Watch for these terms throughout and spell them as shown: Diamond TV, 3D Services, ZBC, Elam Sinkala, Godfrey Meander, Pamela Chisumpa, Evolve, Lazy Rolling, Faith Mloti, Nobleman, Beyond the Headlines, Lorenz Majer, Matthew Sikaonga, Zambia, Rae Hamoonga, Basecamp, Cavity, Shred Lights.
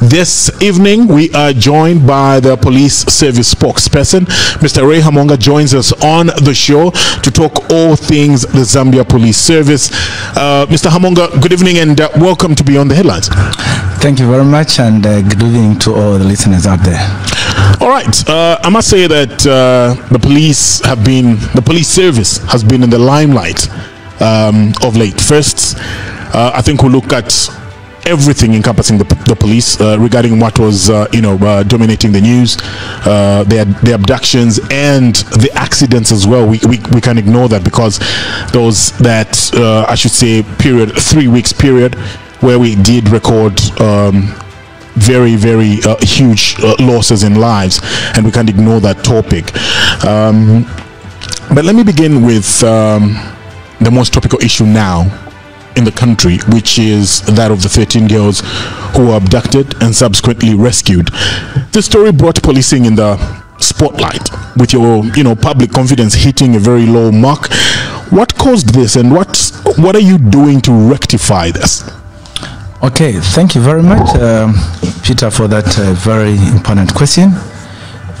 This evening, we are joined by the police service spokesperson. Mr. Rae Hamoonga joins us on the show to talk all things the Zambia police service. Mr. Hamoonga, good evening and welcome to Beyond the Headlines. Thank you very much and good evening to all the listeners out there. All right, I must say that the police service has been in the limelight of late. First, I think we'll look at everything encompassing the police regarding what was dominating the news, the abductions and the accidents as well. We can ignore that because those that I should say period, 3 weeks period where we did record very, very huge losses in lives, and we can't ignore that topic. But let me begin with the most topical issue now in the country, which is that of the 13 girls who were abducted and subsequently rescued. This story brought policing in the spotlight, with your public confidence hitting a very low mark. What caused this, and what are you doing to rectify this? Okay, thank you very much, Peter, for that very important question.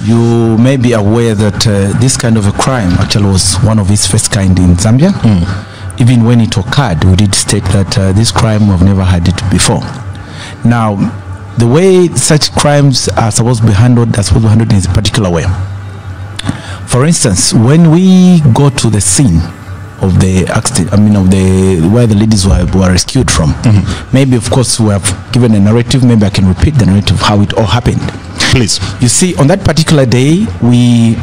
You may be aware that this kind of a crime actually was one of its first kind in Zambia. Mm. Even when it occurred, we did state that this crime we've never had it before. Now, the way such crimes are supposed to be handled, in a particular way. For instance, when we go to the scene of the accident, where the ladies were rescued from, mm-hmm. Maybe, of course, we have given a narrative. Maybe I can repeat the narrative how it all happened. Please. You see, on that particular day, we.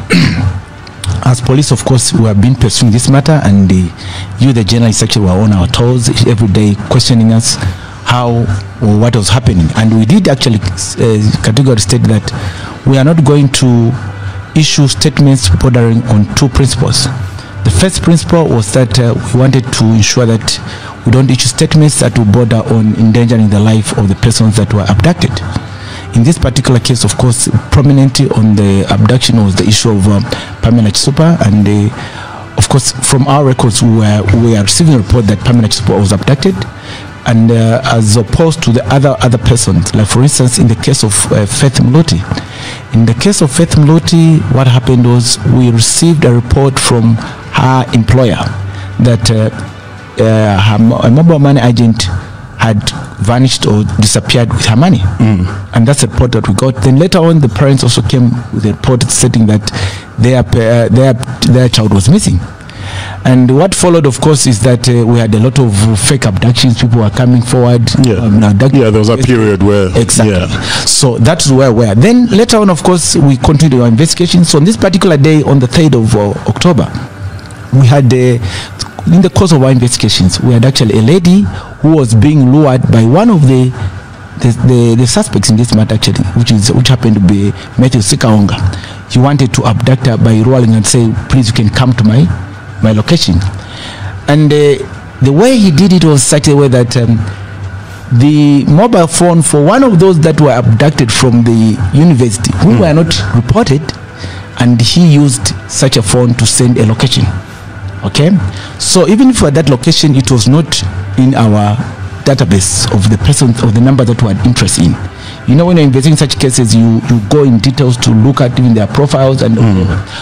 As police, of course, we have been pursuing this matter, and the journalists actually were on our toes every day, questioning us what was happening. And we did actually categorically state that we are not going to issue statements bordering on two principles. The first principle was that we wanted to ensure that we don't issue statements that will border on endangering the life of the persons that were abducted. In this particular case, of course, prominently on the abduction was the issue of Pamela Chisumpa, and of course, from our records, we are receiving a report that Pamela Chisumpa was abducted, and as opposed to the other persons. Like for instance, in the case of Faith Mloti. In the case of Faith Mloti, what happened was we received a report from her employer that a mobile money agent had vanished or disappeared with her money. Mm. And that's the report that we got. Then later on, the parents also came with a report stating that their child was missing. And what followed, of course, is that we had a lot of fake abductions. People were coming forward. Yeah, there was a period where... Exactly. Yeah. So that's where we are. Then later on, of course, we continued our investigation. So on this particular day, on the 3rd of October, we had in the course of our investigations, we had actually a lady who was being lured by one of the suspects in this matter, actually, which happened to be Matthew Sikaonga. He wanted to abduct her by rolling and saying, "Please, you can come to my location." And the way he did it was such a way that the mobile phone for one of those that were abducted from the university, who were not reported, and he used such a phone to send a location. Okay, so even for that location, it was not in our database of the person of the number that we had interest in. You know, when you're investigating such cases, you go in details to look at even their profiles and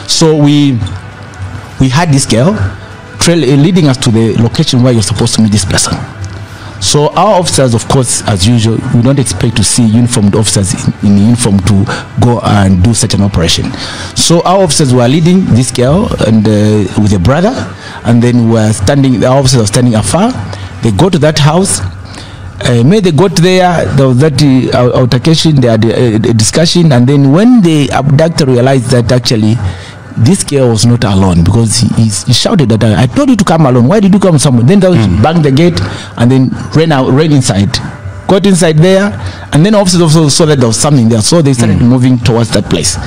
so we had this girl leading us to the location where you're supposed to meet this person. So our officers, of course, as usual, we don't expect to see uniformed officers in uniform to go and do such an operation. So our officers were leading this girl and with her brother, and then our officers were standing afar. They go to that house. When they got there, there was that altercation, they had a discussion, and then when the abductor realized that actually this girl was not alone, because he shouted at her, "I told you to come alone. Why did you come somewhere?" Then they banged the gate and then ran inside. Got inside there, and then officers also saw that there was something there, so they started moving towards that place.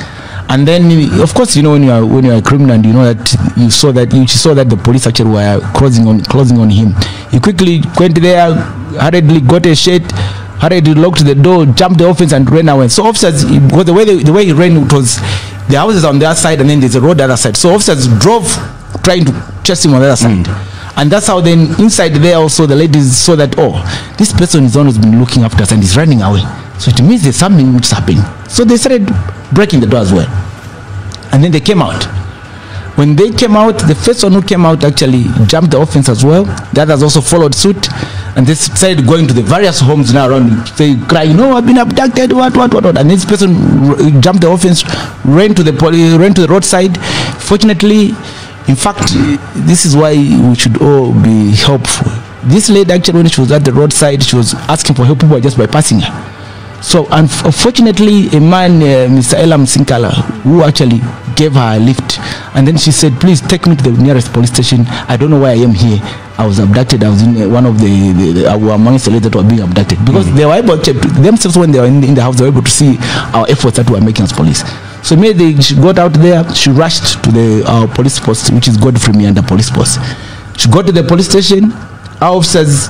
And then, of course, you know, when you are a criminal, and you know that she saw that the police actually were closing on him. He quickly went there, hurriedly got a shirt, hurriedly locked the door, jumped the offense, and ran away. So officers, because the way he ran, it was the houses on the other side, and then there's a road on the other side. So officers drove, trying to chase him on the other side. And that's how then inside there also the ladies saw that, oh, this person is always been looking after us and is running away. So it means there's something which is happening. So they started breaking the door as well. And then they came out. When they came out, the first one who came out actually jumped the offense as well. The others also followed suit. And they started going to the various homes now around. They cry, you know, I've been abducted, what. And this person jumped the offense, ran to the police, ran to the roadside. Fortunately, in fact, this is why we should all be helpful. This lady actually, when she was at the roadside, she was asking for help, people were just bypassing her. So unfortunately, a man, Mr. Elam Sinkala, who actually gave her a lift, and then she said, please take me to the nearest police station. I don't know why I am here. I was abducted. I was in one of the amongst the ladies that were being abducted. Because they were able to, themselves when they were in the house, they were able to see our efforts that we were making as police. So she got out there, she rushed to the police post, which is Godfrey Meander police post. She got to the police station, our officers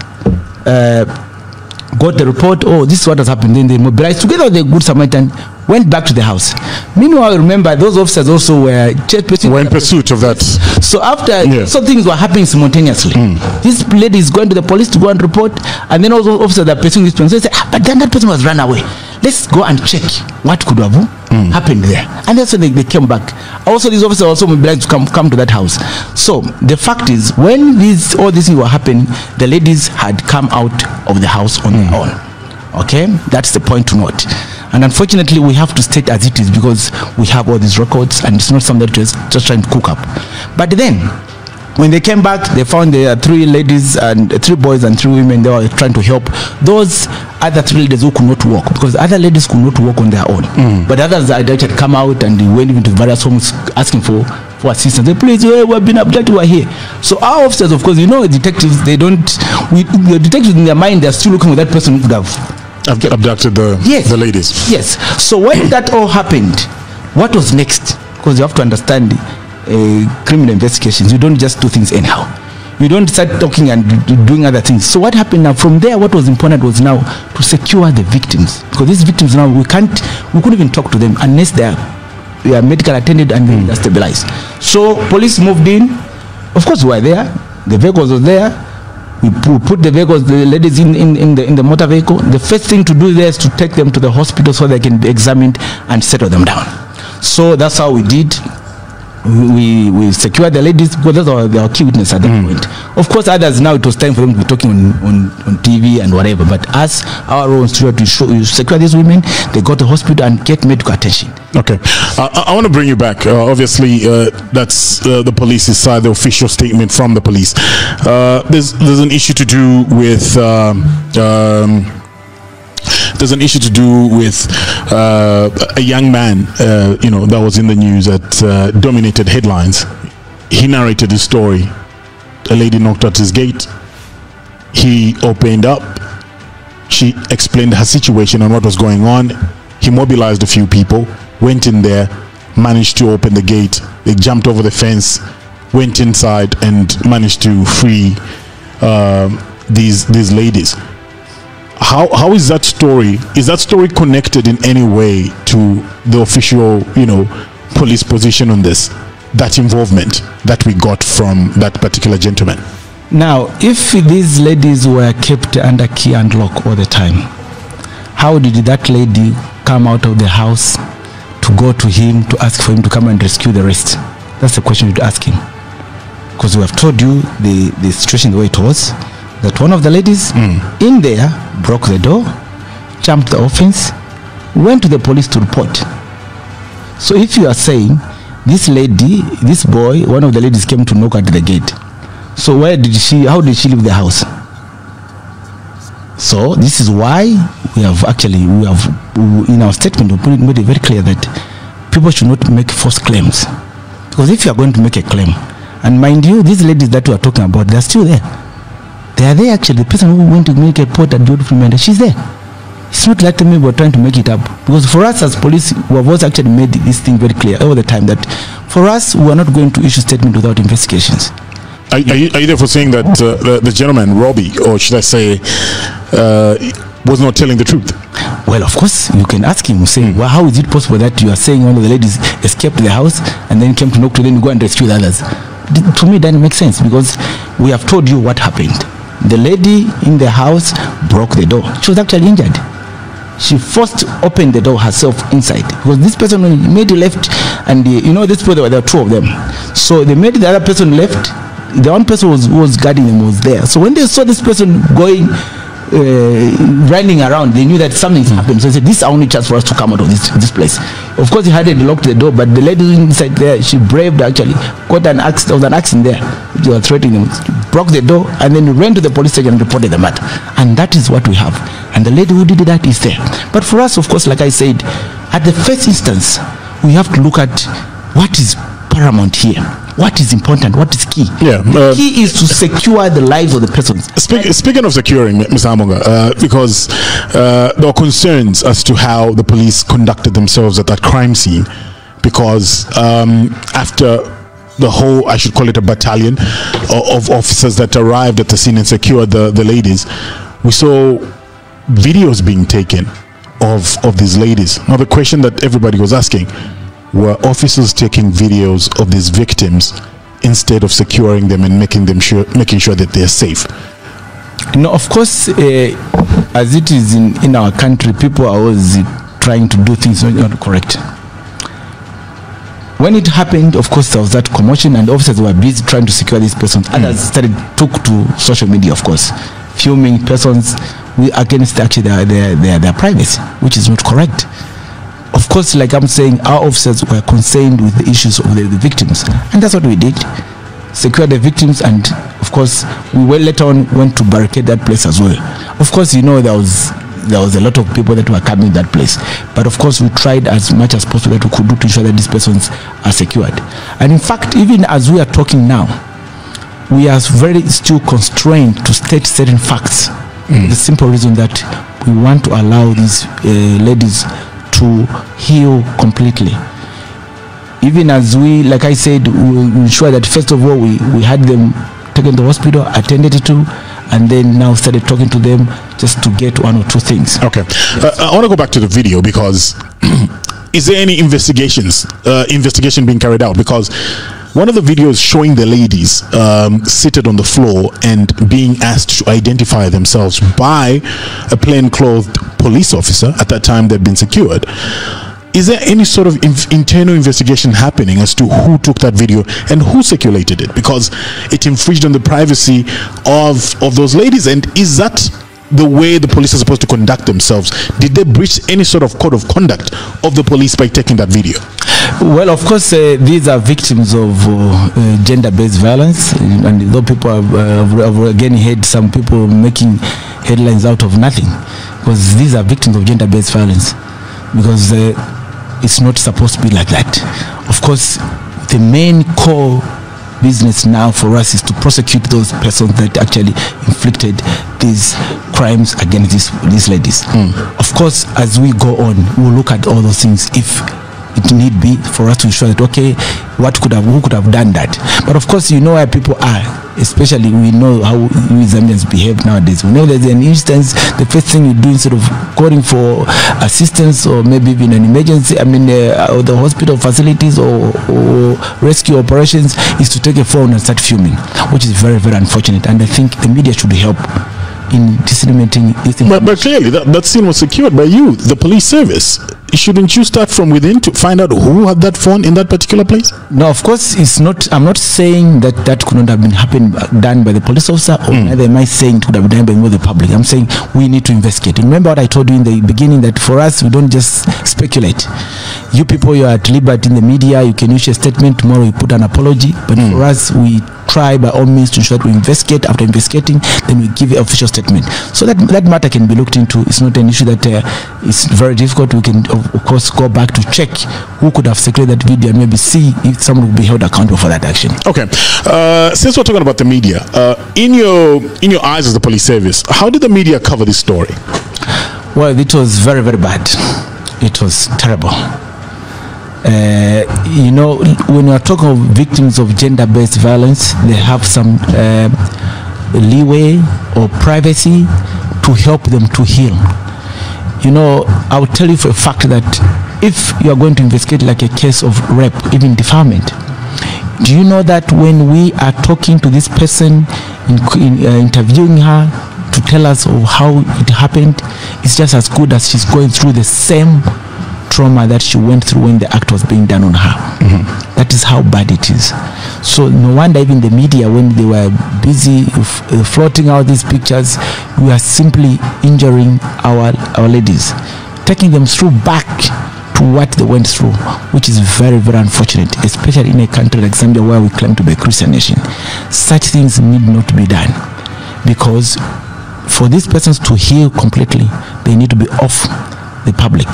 got the report, oh, this is what has happened. Then they mobilized together with the Good Samaritan, went back to the house. Meanwhile, remember, those officers also were in pursuit of that. So so things were happening simultaneously. This lady is going to the police to go and report, and then all those officers are pursuing this person. They say, but then that person was run away. Let's go and check what could have happened there. And that's when they came back. Also, these officers also obliged to come to that house. So the fact is, when all these things were happening, the ladies had come out of the house on their own. Okay, that's the point to note. And unfortunately, we have to state as it is because we have all these records, and it's not something that is just trying to cook up. But then, when they came back, they found there are three ladies and three boys and three women. They were trying to help those other three ladies who could not walk, because other ladies could not walk on their own. But others had come out and they went into various homes asking for assistance. They please, we've been abducted, we're here. So our officers, of course, you know, detectives, the detectives in their mind, they're still looking for that person who could have abducted the ladies. Yes. So when that all happened, what was next? Because you have to understand, criminal investigations, you don't just do things anyhow. You don't start talking and doing other things. So what happened now? From there, what was important was now to secure the victims, because these victims now we couldn't even talk to them unless they are medical attended and they are stabilized. So police moved in. Of course, we were there. The vehicles were there. We put the vehicles, the ladies in the motor vehicle. The first thing to do there is to take them to the hospital so they can be examined and settle them down. So that's how we did. We secured the ladies because those are our key witnesses at that point. Of course, others now it was time for them to be talking on TV and whatever. But as our own steward to secure these women, they go to hospital and get medical attention. Okay, I want to bring you back. Obviously, that's the police's side, the official statement from the police. There's an issue to do with. There's an issue to do with a young man, you know, that was in the news that dominated headlines. He narrated his story. A lady knocked at his gate. He opened up. She explained her situation and what was going on. He mobilized a few people, went in there, managed to open the gate. They jumped over the fence, went inside, and managed to free these ladies. How is that story? Is that story connected in any way to the official, you know, police position on this? That involvement that we got from that particular gentleman. Now, if these ladies were kept under key and lock all the time, how did that lady come out of the house to go to him to ask for him to come and rescue the rest? That's the question you'd ask him, because we have told you the situation the way it was. That one of the ladies in there broke the door, jumped the offense, went to the police to report. So if you are saying this lady, this boy, one of the ladies came to knock at the gate. So where did she? How did she leave the house? So this is why we have in our statement we made it very clear that people should not make false claims, because if you are going to make a claim, and mind you, these ladies that we are talking about, they are still there. They are there actually. The person who went to make a report at Beautiful Mender, she's there. Suit like to me, we're trying to make it up. Because for us as police, we have also actually made this thing very clear over the time that for us, we are not going to issue statement without investigations. Are you therefore saying that the gentleman, Robbie, or should I say, was not telling the truth? Well, of course, you can ask him, say, well, how is it possible that you are saying one of the ladies escaped the house and then came to knock to then go and rescue the others? To me, that doesn't make sense because we have told you what happened. The lady in the house broke the door. She was actually injured. She first opened the door herself inside because this person made left, and you know this person, there were two of them. So they made the other person left. The one person was guarding them was there. So when they saw this person going, running around, they knew that something's happened. So they said, "This is our only chance for us to come out of this place." Of course, he had locked the door, but the lady inside there, she braved actually, got an axe. There was an axe in there. They were threatening him, broke the door, and then ran to the police station and reported the matter. And that is what we have. And the lady who did that is there. But for us, of course, like I said, at the first instance, we have to look at what is paramount here. What is important? What is key? Yeah, the key is to secure the lives of the persons. Speaking of securing, Ms. Hamoonga, because there are concerns as to how the police conducted themselves at that crime scene, because after the whole, I should call it a battalion of officers that arrived at the scene and secured the ladies, we saw videos being taken of these ladies. Now the question that everybody was asking, were officers taking videos of these victims instead of securing them and making sure that they're safe? No, of course, as it is in our country, people are always trying to do things not correct. When it happened, of course, there was that commotion and officers were busy trying to secure these persons. Others took to social media, of course, filming persons against actually their privacy, which is not correct. Of course, like I'm saying, our officers were concerned with the issues of the victims, and that's what we did. Secure the victims, and of course, we later on went to barricade that place as well. Of course, you know, there was a lot of people that were coming that place, but of course, we tried as much as possible that we could do to ensure that these persons are secured. And in fact, even as we are talking now, we are very still constrained to state certain facts. The simple reason that we want to allow these ladies to heal completely. Even as we, like I said, we ensure that first of all we had them taken to the hospital, attended to, and then now started talking to them just to get one or two things. Okay, yes. I want to go back to the video because is there any investigation being carried out? Because one of the videos showing the ladies seated on the floor and being asked to identify themselves by a plainclothed police officer at that time they've been secured. Is there any sort of internal investigation happening as to who took that video and who circulated it, because it infringed on the privacy of those ladies? And is that the way the police are supposed to conduct themselves? Did they breach any sort of code of conduct of the police by taking that video? Well, of course, these are victims of gender-based violence, and though people have again heard some people making headlines out of nothing, because these are victims of gender-based violence, because it's not supposed to be like that. Of course, the main core business now for us is to prosecute those persons that actually inflicted these crimes against these ladies. Of course, as we go on, we'll look at all those things if it need be, for us to ensure that okay, who could have done that? But of course, you know where people are, especially we know how we Zambians behave nowadays. We know there's an instance, the first thing you do instead of calling for assistance or maybe even an emergency, I mean or the hospital facilities or rescue operations, is to take a phone and start filming, which is very, very unfortunate. And I think the media should help in disseminating this information. But clearly that scene was secured by you, the police service. Shouldn't you start from within to find out who had that phone in that particular place? No, of course, it's not. I'm not saying that that could not have been done by the police officer, or neither am I saying it could have been done by the public. I'm saying we need to investigate. Remember what I told you in the beginning, that for us, we don't just speculate. You people, you're at liberty in the media, you can issue a statement, tomorrow you put an apology, but for us, we try by all means to ensure that we investigate. After investigating, then we give an official statement. So that matter can be looked into. It's not an issue that is very difficult. We can, of course, go back to check who could have secured that video and maybe see if someone will be held accountable for that action. Okay. Since we're talking about the media, in your eyes as the police service, how did the media cover this story? Well, it was very, very bad. It was terrible. You know, when you are talking of victims of gender-based violence, they have some leeway or privacy to help them to heal. You know, I will tell you for a fact that if you are going to investigate like a case of rape, even defilement, do you know that when we are talking to this person, interviewing her, to tell us of how it happened, it's just as good as she's going through the same trauma that she went through when the act was being done on her. Mm-hmm. That is how bad it is. So no wonder even the media, when they were busy floating out these pictures, we are simply injuring our ladies, taking them through back to what they went through, which is very, very unfortunate, especially in a country like Zambia, where we claim to be a Christian nation. Such things need not to be done, because for these persons to heal completely, they need to be off the public,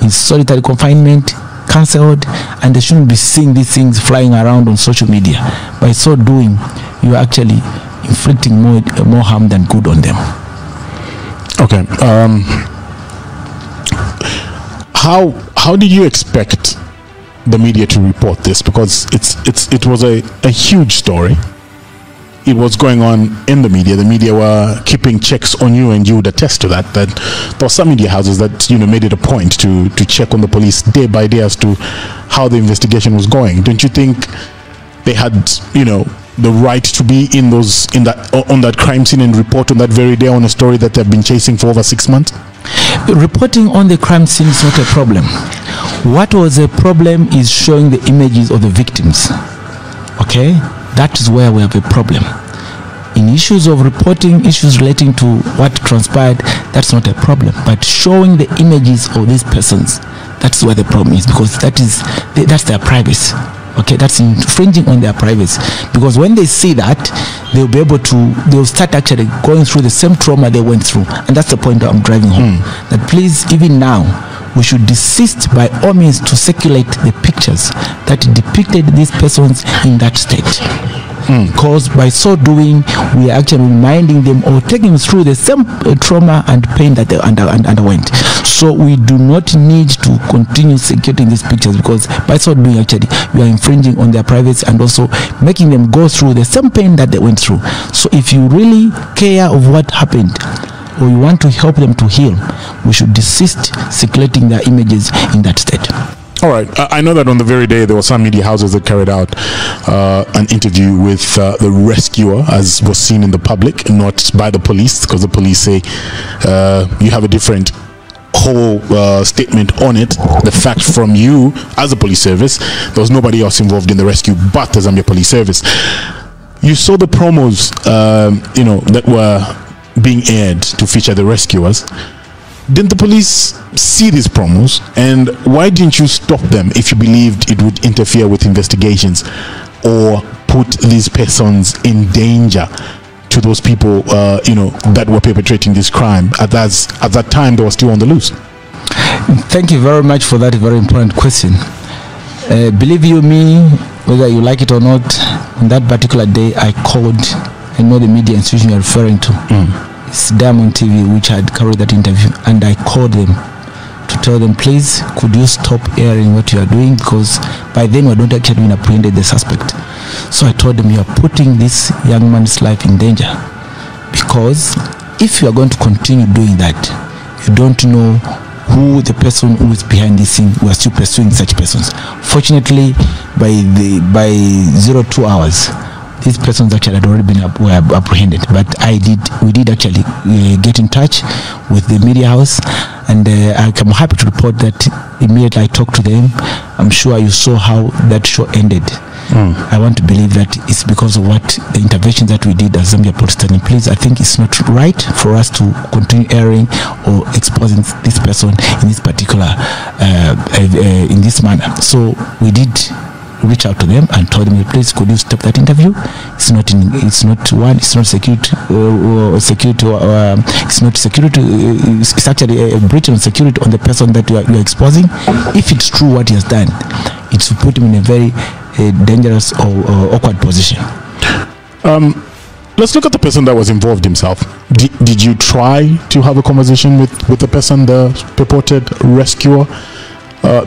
in solitary confinement, cancelled, and they shouldn't be seeing these things flying around on social media. By so doing, you are actually inflicting more harm than good on them. Okay. How did you expect the media to report this? Because it was a huge story. It was going on in the media. The media were keeping checks on you, and you would attest to that. That there were some media houses that, you know, made it a point to check on the police day by day as to how the investigation was going. Don't you think they had, you know, the right to be in those on that crime scene and report on that very day on a story that they've been chasing for over 6 months? Reporting on the crime scene is not a problem. What was a problem is showing the images of the victims. Okay. That is where we have a problem. In issues of reporting, issues relating to what transpired, that's not a problem. But showing the images of these persons, that's where the problem is, because that's their privacy. Okay, that's infringing on their privacy. Because when they see that, they'll be able to, they'll start actually going through the same trauma they went through. And that's the point that I'm driving home. That please, even now, we should desist by all means to circulate the pictures that depicted these persons in that state. Because by so doing, we are actually reminding them or taking them through the same trauma and pain that they underwent. So we do not need to continue circulating these pictures, because by so doing, actually, we are infringing on their privacy and also making them go through the same pain that they went through. So if you really care of what happened, or you want to help them to heal, we should desist circulating their images in that state. All right. I know that on the very day, there were some media houses that carried out an interview with the rescuer, as was seen in the public, not by the police, because the police say you have a different whole statement on it. The fact from you as a police service, there was nobody else involved in the rescue but the Zambia Police Service. You saw the promos, you know, that were being aired to feature the rescuers. Didn't the police see these promos, and why didn't you stop them if you believed it would interfere with investigations or put these persons in danger to those people you know, that were perpetrating this crime at that time they were still on the loose? Thank you very much for that very important question. Believe you me, whether you like it or not, on that particular day I called, I know the media institution you're referring to, it's Diamond TV, which had carried that interview, and I called them to tell them, please, could you stop airing what you are doing, because by then we don't actually even apprehended the suspect. So I told them, you are putting this young man's life in danger, because if you are going to continue doing that, you don't know who the person who is behind this thing. We are still pursuing such persons. Fortunately, by 02 hours, these persons actually had already been apprehended, but we did actually get in touch with the media house, and I'm happy to report that immediately I talked to them. I'm sure you saw how that show ended. I want to believe that it's because of what the intervention that we did as Zambia Police Standing. Please, I think it's not right for us to continue airing or exposing this person in this particular in this manner. So we did reach out to them and told them, please, could you stop that interview? It's actually a breach of security on the person that you are exposing. If it's true what he has done, it's to put him in a very dangerous or awkward position. Let's look at the person that was involved himself. Did you try to have a conversation with the person, the purported rescuer?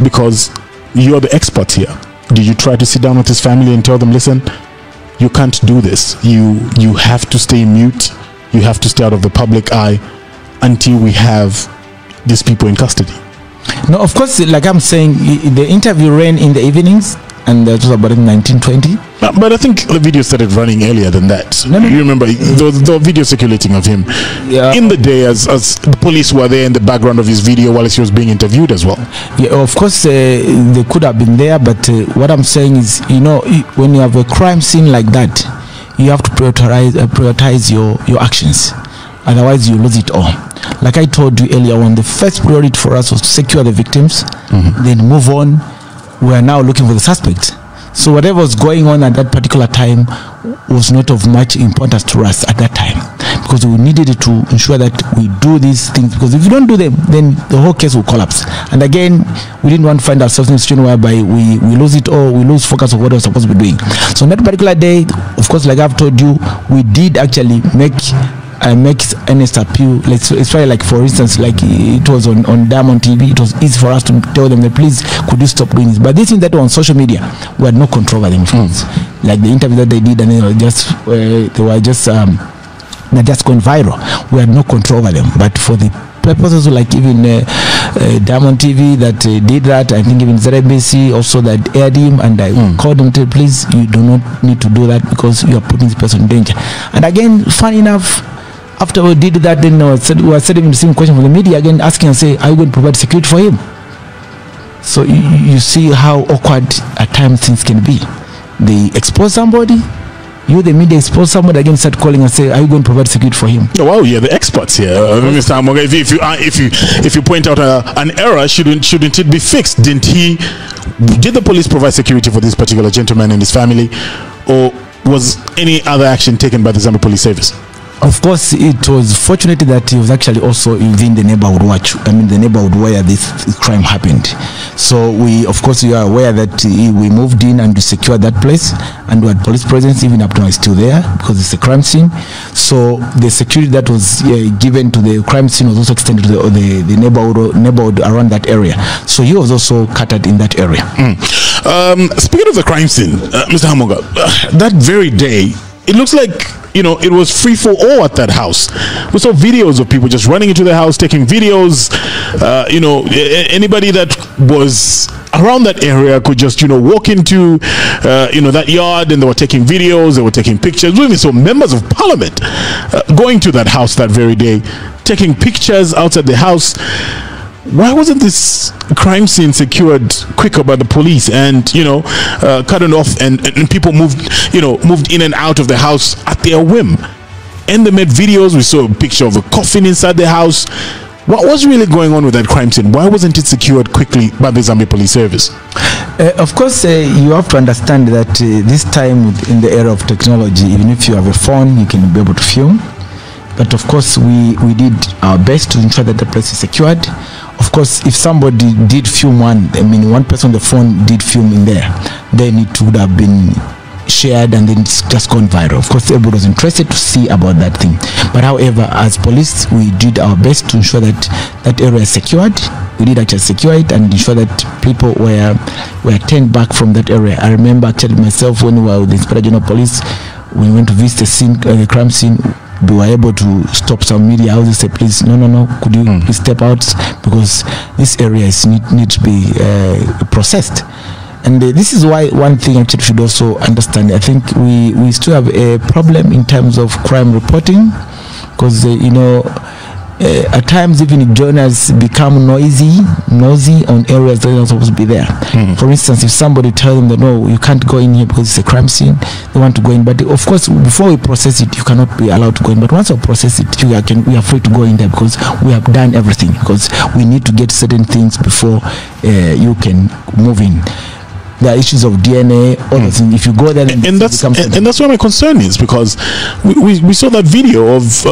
Because you're the expert here. Did you try to sit down with his family and tell them, listen, you can't do this. You have to stay mute. You have to stay out of the public eye until we have these people in custody? No, of course, like I'm saying, the interview ran in the evenings, and that was about 1920. But I think the video started running earlier than that. No, you remember, there was video circulating of him in the day, as the police were there in the background of his video while he was being interviewed as well. Yeah, of course, they could have been there, but what I'm saying is, you know, when you have a crime scene like that, you have to prioritize your actions. Otherwise, you lose it all. Like I told you earlier on, the first priority for us was to secure the victims, then move on. We are now looking for the suspect. So whatever was going on at that particular time was not of much importance to us at that time, because we needed to ensure that we do these things, because if we don't do them, then the whole case will collapse. And again, we didn't want to find ourselves in a situation whereby we lose it all, we lose focus of what we're supposed to be doing. So on that particular day, of course, like I've told you, we did actually make earnest appeal. Let's try, like for instance, like it was on Diamond TV, it was easy for us to tell them that please could you stop doing this. But this thing that was on social media, we had no control over them. Like the interview that they did, and they just going viral. We had no control over them. But for the purposes like even Diamond TV that did that, I think even ZBC also that aired him, and I called him to please you do not need to do that because you are putting this person in danger. And again, funny enough, after we did that, then we were setting the same question for the media again, asking and say, are you going to provide security for him? So you see how awkward at times things can be. They expose somebody, you the media expose somebody, again start calling and say, are you going to provide security for him? Oh, wow, yeah, the experts here. Mr. Hamoonga, if you point out an error, shouldn't it be fixed? Did the police provide security for this particular gentleman and his family, or was any other action taken by the Zambia Police Service? Of course, it was fortunate that he was actually also within the neighborhood watch. I mean, the neighborhood where this crime happened. So we, of course, we are aware that we moved in and we secured that place, and we had police presence even up to now is still there because it's a crime scene. So the security that was given to the crime scene was also extended to the neighborhood around that area. So he was also catered in that area. Speaking of the crime scene, Mr. Hamoonga, that very day, it looks like, you know, it was free for all at that house. We saw videos of people just running into the house, taking videos. You know, anybody that was around that area could just, you know, walk into, you know, that yard, and they were taking videos, they were taking pictures. We even saw members of parliament going to that house that very day, taking pictures outside the house. Why wasn't this crime scene secured quicker by the police and, you know, cut it off, and people moved in and out of the house at their whim? And they made videos. We saw a picture of a coffin inside the house. What was really going on with that crime scene? Why wasn't it secured quickly by the Zambia Police Service? Of course, you have to understand that this time in the era of technology, even if you have a phone, you can be able to film. But of course, we did our best to ensure that the place is secured. Of course, if somebody did film one person on the phone did film in there, then it would have been shared and then it's just gone viral. Of course, everybody was interested to see about that thing. But however, as police, we did our best to ensure that that area is secured. We did actually secure it and ensure that people were turned back from that area. I remember actually myself when we were with the Inspector General Police, when we went to visit the scene, the crime scene, we were able to stop some media houses and say, please, no, could you please step out, because this area needs to be processed. And this is why one thing actually should also understand. I think we still have a problem in terms of crime reporting, because, you know, at times even journalists become nosy on areas that are not supposed to be there. For instance, if somebody tells them that no, you can't go in here because it's a crime scene, they want to go in, but of course before we process it you cannot be allowed to go in, but once we process it we are free to go in there because we have done everything, because we need to get certain things before you can move in. There are issues of DNA, all the things. If you go there, and that's where my concern is, because we saw that video of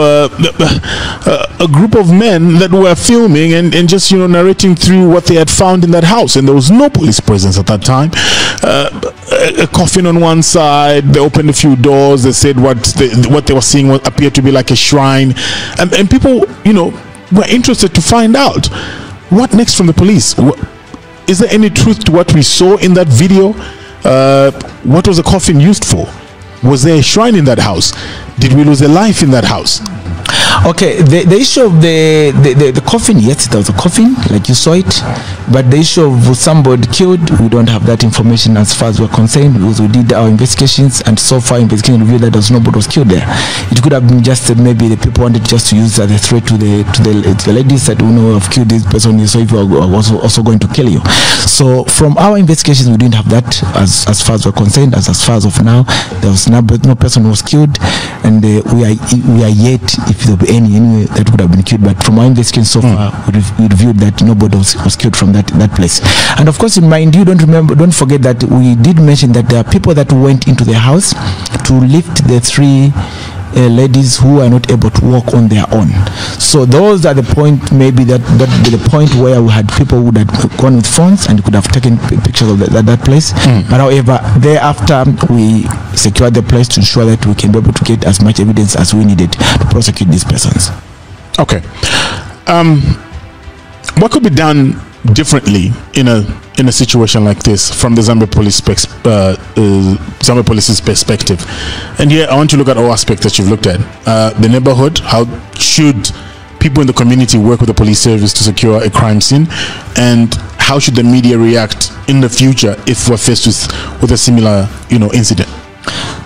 a group of men that were filming and just, you know, narrating through what they had found in that house, and there was no police presence at that time. A coffin on one side. They opened a few doors. They said what they were seeing appeared to be like a shrine, and people, you know, were interested to find out what next from the police. Is there any truth to what we saw in that video? What was the coffin used for? Was there a shrine in that house? Did we lose a life in that house? Okay, the issue of the coffin, yes, there was a coffin, like you saw it, but the issue of somebody killed, we don't have that information as far as we're concerned, because we did our investigations, and so far investigation revealed that nobody was killed there. It could have been just that maybe the people wanted just to use as a threat to the ladies that, you know, have killed this person, so if you are also going to kill you. So from our investigations, we didn't have that as far as we're concerned. As far as of now, there was no person who was killed, and we are yet, if there be any that would have been killed, but from our investigation so far, we reviewed that nobody was killed from that place. And of course, in mind, you don't forget that we did mention that there are people that went into the house to lift the three ladies who are not able to walk on their own. So those are the point, maybe that be the point where we had people who had gone with phones and could have taken pictures of that place. But however, thereafter we secured the place to ensure that we can be able to get as much evidence as we needed to prosecute these persons. Okay, what could be done differently in a situation like this from the Zambia police's perspective? And here I want to look at all aspects that you've looked at. The neighborhood, how should people in the community work with the police service to secure a crime scene, and how should the media react in the future if we're faced with a similar, you know, incident?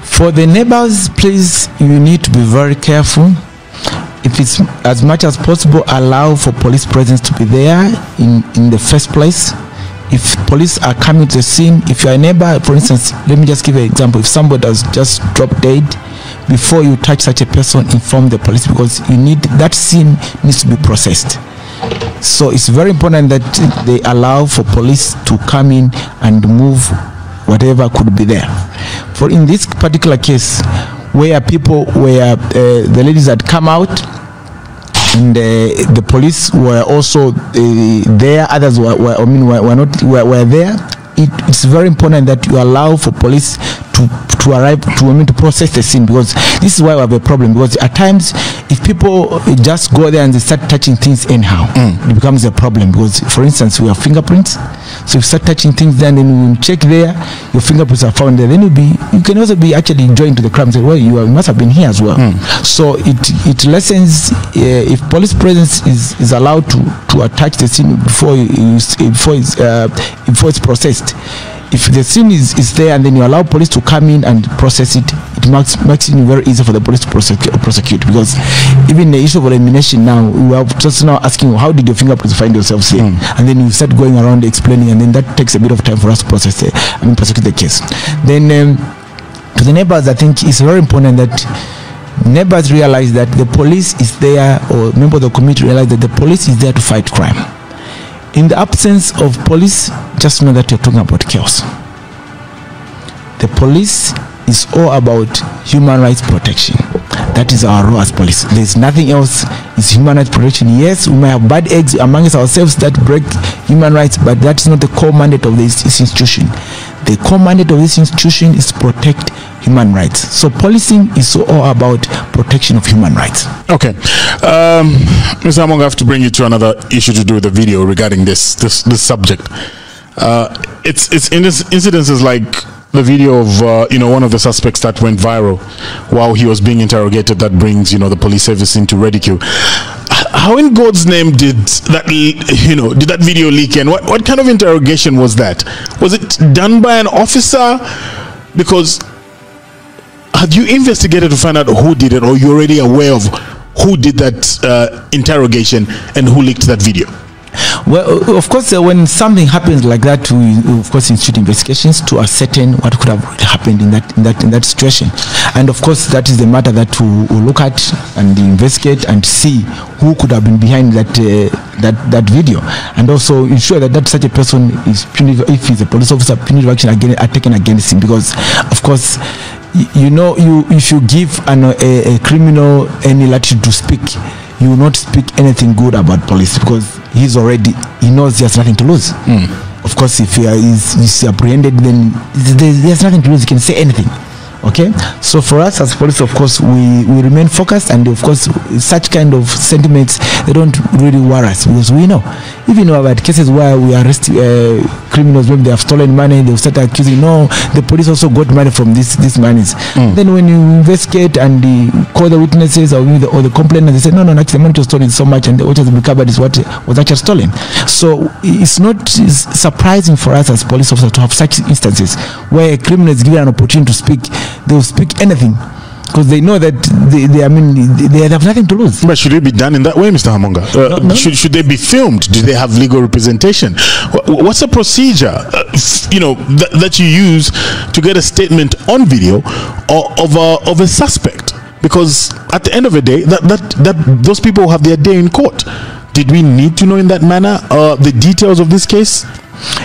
For the neighbors, please, you need to be very careful. If it's as much as possible, allow for police presence to be there in the first place. If police are coming to the scene, if you're a neighbor, for instance, let me just give an example. If somebody has just dropped dead, before you touch such a person, inform the police, because you need, that scene needs to be processed. So it's very important that they allow for police to come in and move whatever could be there. For in this particular case, where people, where the ladies had come out, and the police were also there, others were there. It's very important that you allow for police to arrive to process the scene, because this is why we have a problem. Because at times, if people just go there and they start touching things anyhow, it becomes a problem. Because, for instance, we have fingerprints. So if you start touching things, then you check there, your fingerprints are found there. Then you can also be actually joined to the crime. Say, well, you must have been here as well. So it lessens if police presence is allowed to attach the scene before it's processed. If the scene is there and then you allow police to come in and process it, it makes it very easy for the police to prosecute, because even the issue of elimination now, we are just now asking, how did your fingerprints find yourselves here? And then you start going around explaining, and then that takes a bit of time for us to process it, I mean, prosecute the case. Then to the neighbors, I think it's very important that neighbors realize that the police is there, or members of the community realize that the police is there to fight crime. In the absence of police, just know that you're talking about chaos. The police is all about human rights protection. That is our role as police. There's nothing else. It's human rights protection. Yes, we may have bad eggs amongst ourselves that break human rights, but that's not the core mandate of this institution. The core mandate of this institution is to protect human rights. So policing is all about protection of human rights. Okay, Ms. Hamoonga, I have to bring you to another issue to do with the video regarding this subject. It's in this incidences like the video of you know, one of the suspects that went viral while he was being interrogated, that brings, you know, the police service into ridicule. How in God's name did that video leak, and what kind of interrogation was that? Was it done by an officer? Because have you investigated to find out who did it, or you're already aware of who did that interrogation and who leaked that video? Well, of course, when something happens like that, we of course institute investigations to ascertain what could have happened in that situation, and of course that is the matter that we look at and investigate and see who could have been behind that video, and also ensure that such a person is punitive. If he's a police officer, punitive action are taken against him, because of course, you know, if you give a criminal any latitude to speak, you will not speak anything good about police, because he knows he has nothing to lose. Of course, if he is apprehended, then there's nothing to lose. He can say anything. Okay, so for us as police, of course, we remain focused, and of course such kind of sentiments, they don't really worry us, because we know, even though I've had cases where we arrest criminals when they have stolen money, they'll start accusing, no, the police also got money from these monies. Then when you investigate and call the witnesses or the complainants, they say no, actually the money was stolen so much, and what has recovered is what was actually stolen. So it's not surprising for us as police officers to have such instances where a criminal is given an opportunity to speak. They will speak anything, because they know that they have nothing to lose. But should it be done in that way, Mr. Hamoonga? No. Should they be filmed? Do they have legal representation? What's the procedure, that you use to get a statement on video of a suspect? Because at the end of the day, those people have their day in court. Did we need to know in that manner the details of this case?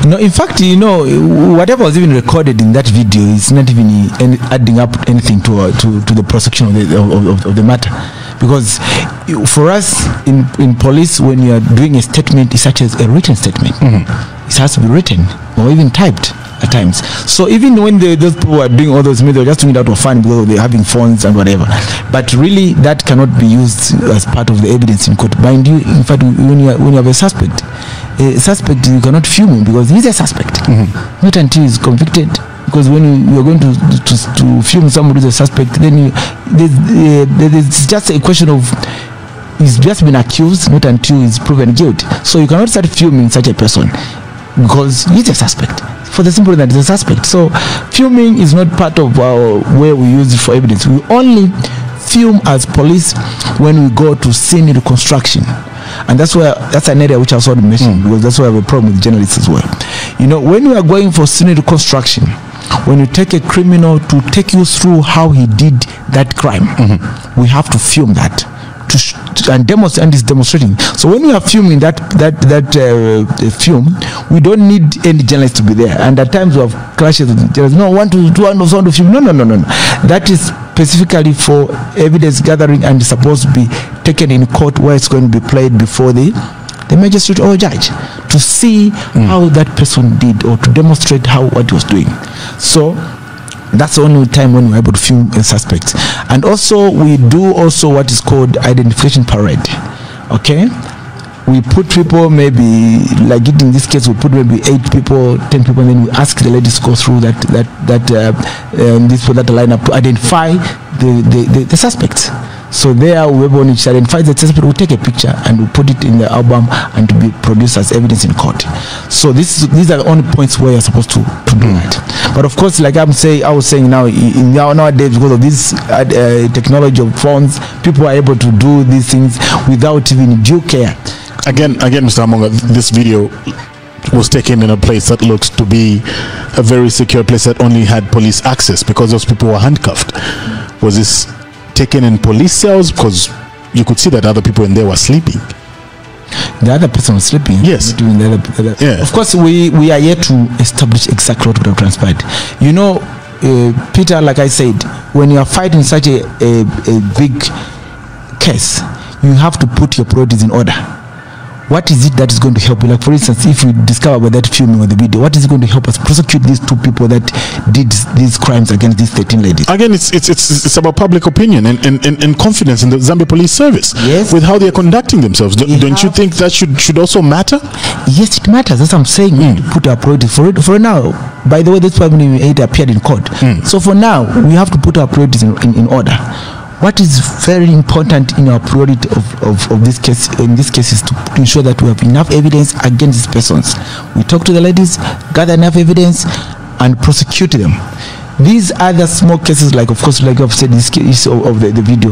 No, in fact, whatever was even recorded in that video is not even adding up anything to the prosecution of the matter, because for us in police, when you are doing a statement, it's such as a written statement. It has to be written or even typed at times. So even when those people are doing all those media, they're just doing that for fun because they're having phones and whatever. But really, that cannot be used as part of the evidence in court. Mind you, in fact, when you have a suspect. A suspect, you cannot film him because he's a suspect. Not until he's convicted. Because when you're going to film somebody who's a suspect, then it's just a question of he's just been accused, not until he's proven guilty. So you cannot start filming such a person because he's a suspect. For the simple that he's a suspect. So filming is not part of our way we use it for evidence. We only film as police when we go to scene reconstruction. And that's an area which I sort of mentioned, because that's where I have a problem with journalists as well. When you are going for scene reconstruction, when you take a criminal to take you through how he did that crime, we have to film that and demonstrate, and it's demonstrating. So when we are filming that film, we don't need any journalists to be there. And at times we have clashes with journalists. No, one to film. No. That is specifically for evidence gathering and supposed to be taken in court where it's going to be played before the magistrate or judge to see how that person did, or to demonstrate what he was doing. So that's the only time when we're able to film a suspect. And also we do also what is called identification parade. Okay, we put people, maybe like in this case we put maybe 8 people, 10 people, and then we ask the ladies to go through that lineup to identify the suspects. So there, whoever on each identifies the suspect, will take a picture and we put it in the album and to be produced as evidence in court. So these are the only points where you're supposed to do that. But of course, like I was saying now, nowadays because of this technology of phones, people are able to do these things without even due care. Again, Mr. Hamoonga, this video was taken in a place that looks to be a very secure place that only had police access, because those people were handcuffed. Was this taken in police cells? Because you could see that other people in there were sleeping. The other person was sleeping. Yes. Doing the other. Yeah. Of course, we are yet to establish exactly what would have transpired. Peter, like I said, when you are fighting such a big case, you have to put your priorities in order. What is it that is going to help you? Like, for instance, if we discover about that filming or the video, what is it going to help us prosecute these 2 people that did these crimes against these 13 ladies? Again, it's about public opinion and confidence in the Zambia Police Service. Yes. With how they are conducting themselves. Don't you think that should also matter? Yes, it matters. That's what I'm saying. Put our priorities for it. For now, by the way, this family aid appeared in court. So for now, we have to put our priorities in order. What is very important in our priority of this case, in this case, is to ensure that we have enough evidence against these persons. We talk to the ladies, gather enough evidence, and prosecute them. These other small cases, like of course, like I've said, this case of the video,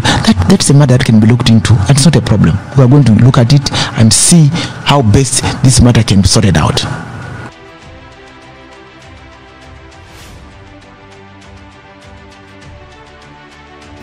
that's a matter that can be looked into. And it's not a problem. We are going to look at it and see how best this matter can be sorted out.